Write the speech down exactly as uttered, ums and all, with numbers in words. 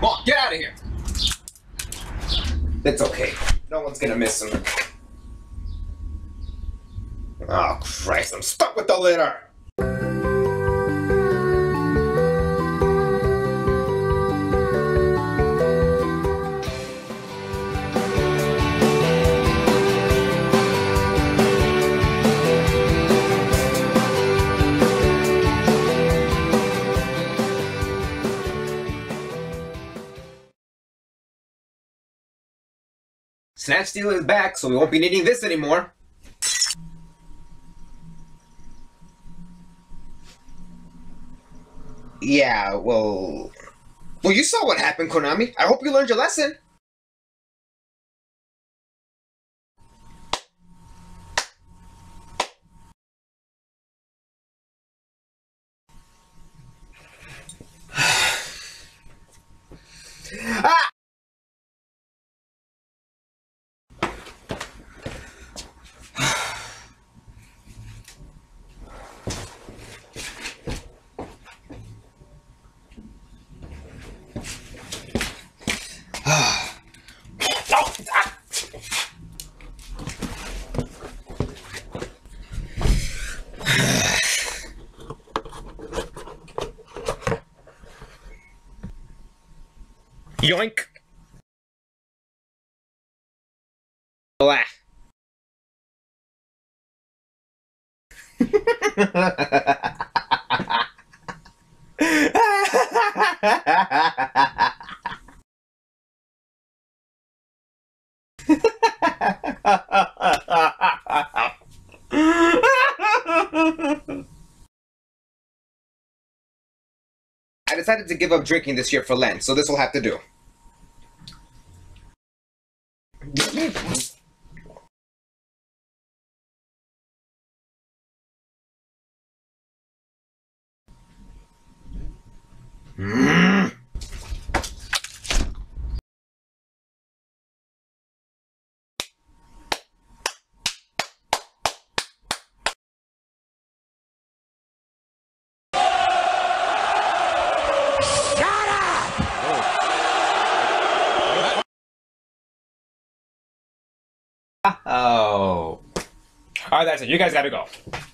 Come on, get out of here! It's okay. No one's gonna miss him. Oh, Christ, I'm stuck with the litter! Snatch Stealer is back, so we won't be needing this anymore. Yeah, well... Well, you saw what happened, Konami. I hope you learned your lesson. Ah! Yoink! Blah. I decided to give up drinking this year for Lent, so this will have to do. Mm. Oh. All right, that's it. You guys gotta go.